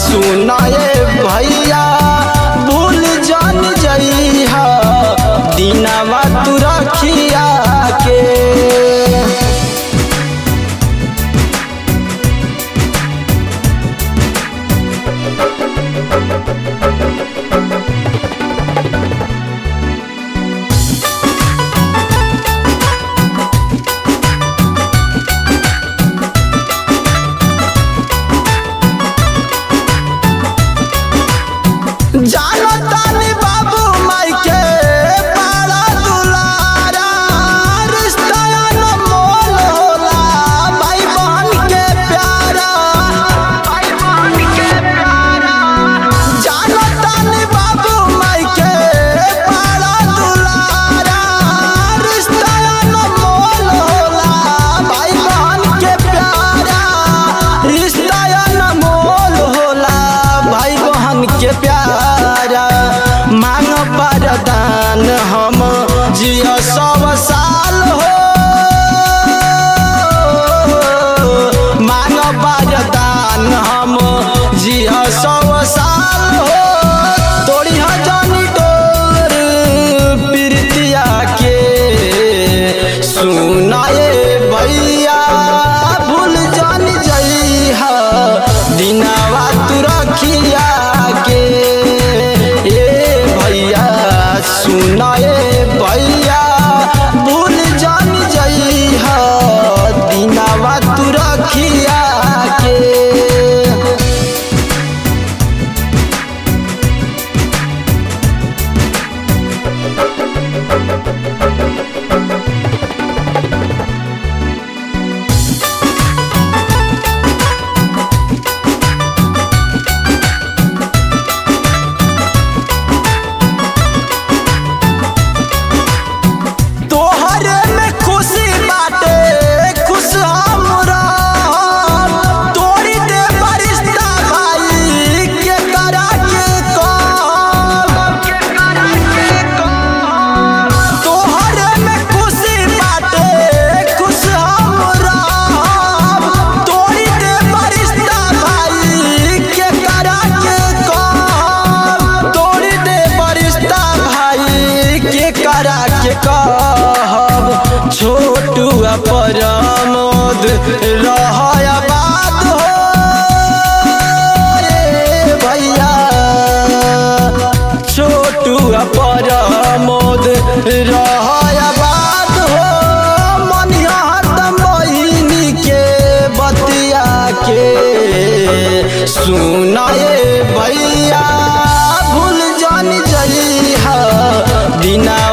सुनाए भैया भूल जान जई हा दीना।